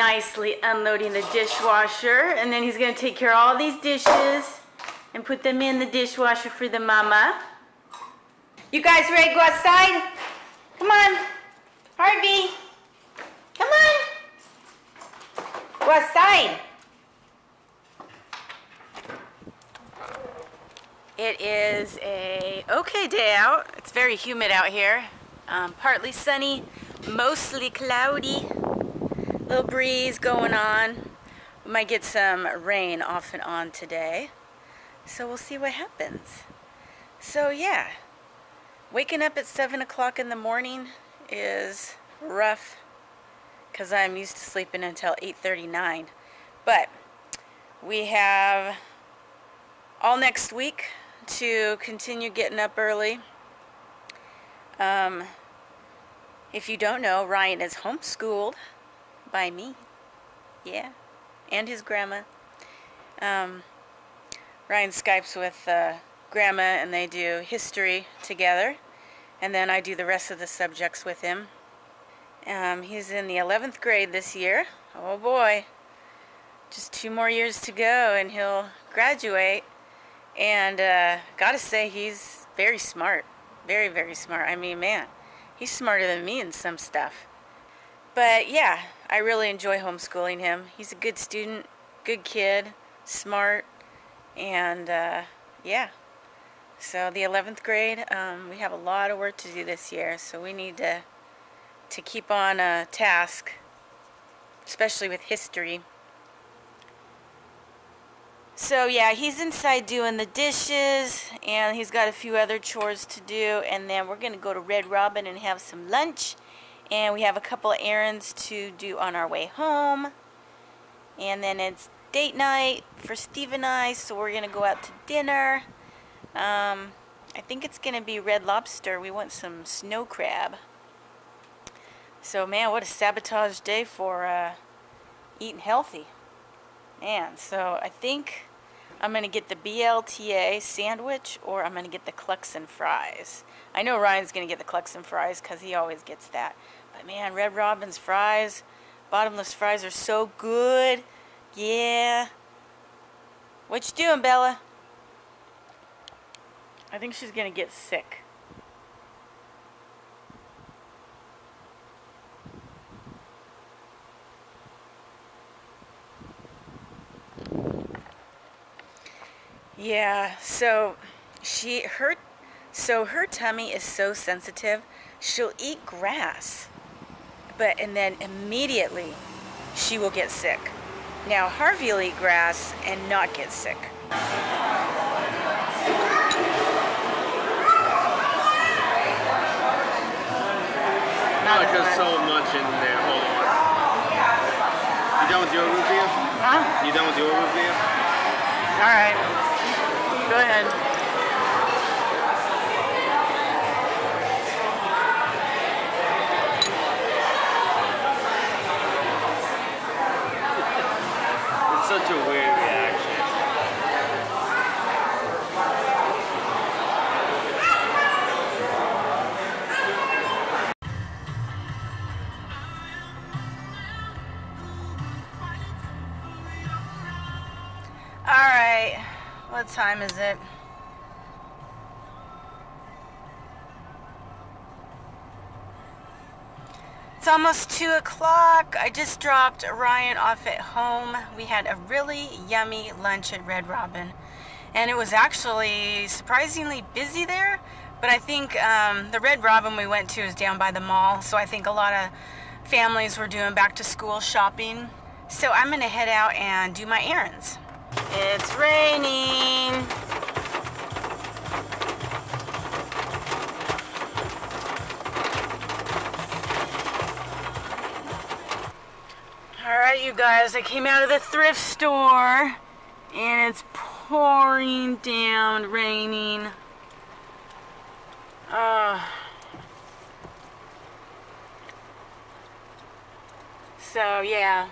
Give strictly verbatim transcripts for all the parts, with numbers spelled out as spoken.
nicely unloading the dishwasher, and then he's going to take care of all these dishes and put them in the dishwasher for the mama. You guys ready to go outside? Come on, Harvey, come on, go outside. It is a okay day out. It's very humid out here. Um, partly sunny, mostly cloudy. Little breeze going on. We might get some rain off and on today. So we'll see what happens. So yeah, waking up at seven o'clock in the morning is rough because I'm used to sleeping until eight thirty-nine. But we have all next week to continue getting up early. Um, if you don't know, Ryan is homeschooled by me, yeah, and his grandma. Um, Ryan Skypes with uh, grandma and they do history together, and then I do the rest of the subjects with him. Um, he's in the eleventh grade this year. Oh boy, just two more years to go and he'll graduate. And uh, gotta say, he's very smart. Very, very smart. I mean, man, he's smarter than me in some stuff. But yeah, I really enjoy homeschooling him. He's a good student, good kid, smart, and uh, yeah. So the eleventh grade, um, we have a lot of work to do this year, so we need to, to keep on a task, especially with history. So yeah, he's inside doing the dishes, and he's got a few other chores to do, and then we're going to go to Red Robin and have some lunch, and we have a couple errands to do on our way home, and then it's date night for Steve and I, so we're going to go out to dinner. Um, I think it's going to be Red Lobster. We want some snow crab. So man, what a sabotage day for uh, eating healthy. Man, so I think I'm going to get the B L T A sandwich, or I'm going to get the Clux and fries. I know Ryan's going to get the Clux and fries because he always gets that. But man, Red Robin's fries, bottomless fries are so good. Yeah. What you doing, Bella? I think she's going to get sick. Yeah, so she her so her tummy is so sensitive. She'll eat grass, but and then immediately she will get sick. Now Harvey will eat grass and not get sick. Probably because so much in there. Hold on. You done with your root beer? Huh? You done with your root beer? All right. Go ahead. It's such a weird reaction. All right. What time is it? It's almost two o'clock. I just dropped Ryan off at home. We had a really yummy lunch at Red Robin, and it was actually surprisingly busy there. But I think um, the Red Robin we went to is down by the mall, so I think a lot of families were doing back to school shopping. So I'm gonna head out and do my errands. It's raining. Alright you guys, I came out of the thrift store and it's pouring down, raining. Uh, so yeah,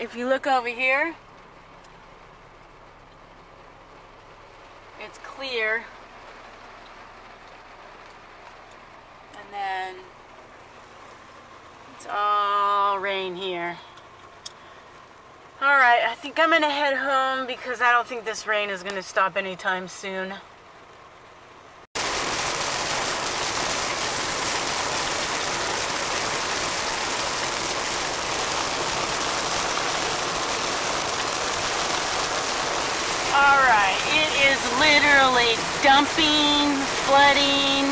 if you look over here, it's clear, and then it's all rain here. All right, I think I'm gonna head home because I don't think this rain is gonna stop anytime soon. Literally dumping, flooding.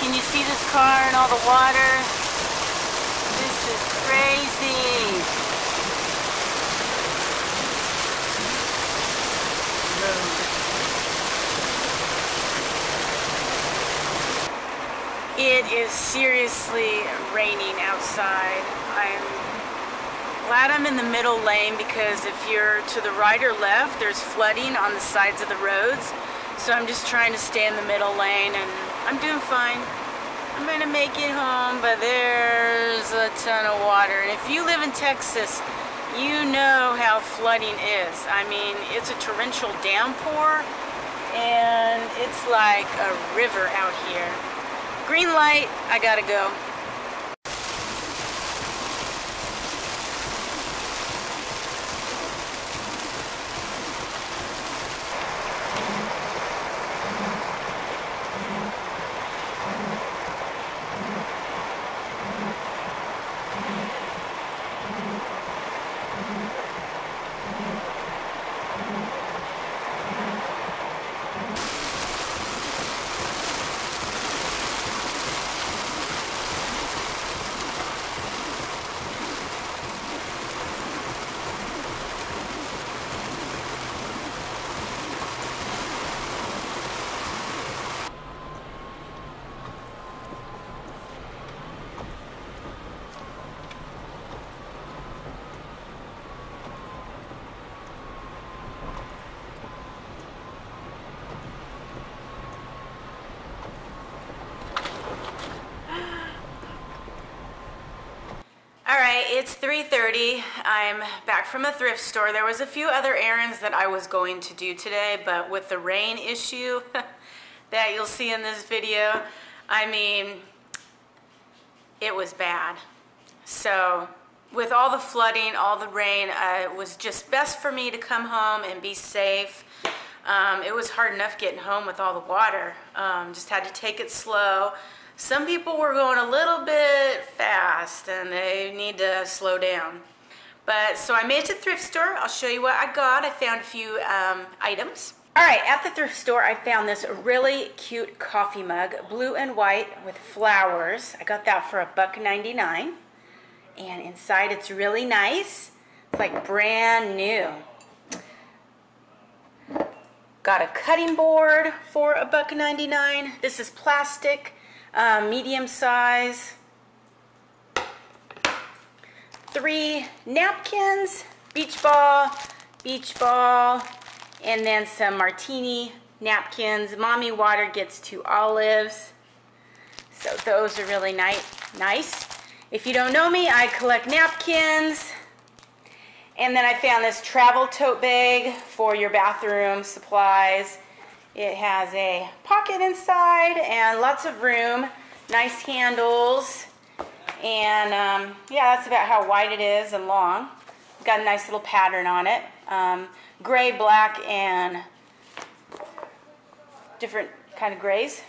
Can you see this car and all the water? This is crazy. It is seriously raining outside. I'm glad I'm in the middle lane because if you're to the right or left, there's flooding on the sides of the roads. So I'm just trying to stay in the middle lane, and I'm doing fine. I'm going to make it home, but there's a ton of water. And if you live in Texas, you know how flooding is. I mean, it's a torrential downpour, and it's like a river out here. Green light, I gotta go. It's three thirty. I'm back from a thrift store. There was a few other errands that I was going to do today, but with the rain issue that you'll see in this video, I mean, it was bad. So with all the flooding, all the rain, uh, it was just best for me to come home and be safe. Um, it was hard enough getting home with all the water. Um, just had to take it slow. Some people were going a little bit fast and they need to slow down. But so I made it to the thrift store. I'll show you what I got. I found a few um, items. All right, at the thrift store, I found this really cute coffee mug, blue and white with flowers. I got that for a buck ninety-nine. And inside it's really nice. It's like brand new. Got a cutting board for a buck ninety-nine. This is plastic. Uh, medium size, three napkins, beach ball, beach ball, and then some martini napkins. Mommy water gets two olives, so those are really nice. If you don't know me, I collect napkins. And then I found this travel tote bag for your bathroom supplies. It has a pocket inside and lots of room, nice handles, and um, yeah, that's about how wide it is and long. It's got a nice little pattern on it, um, gray, black, and different kind of grays.